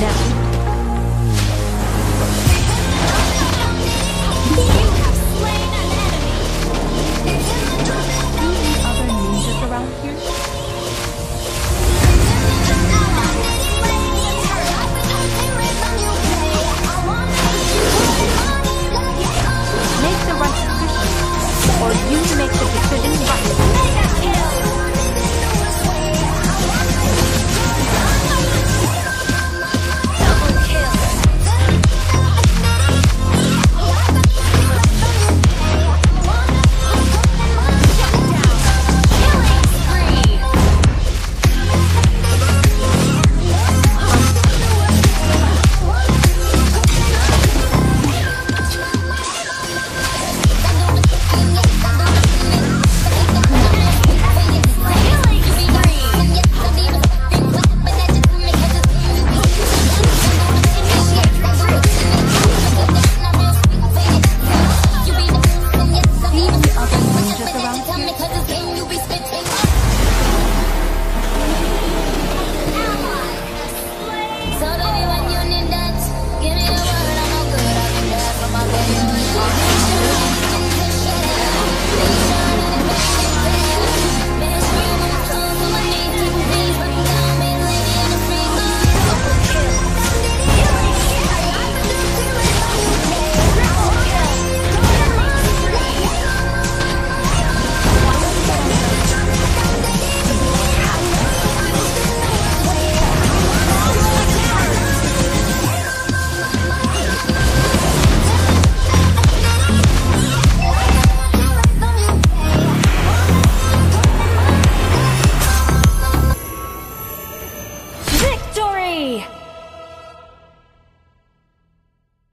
Now.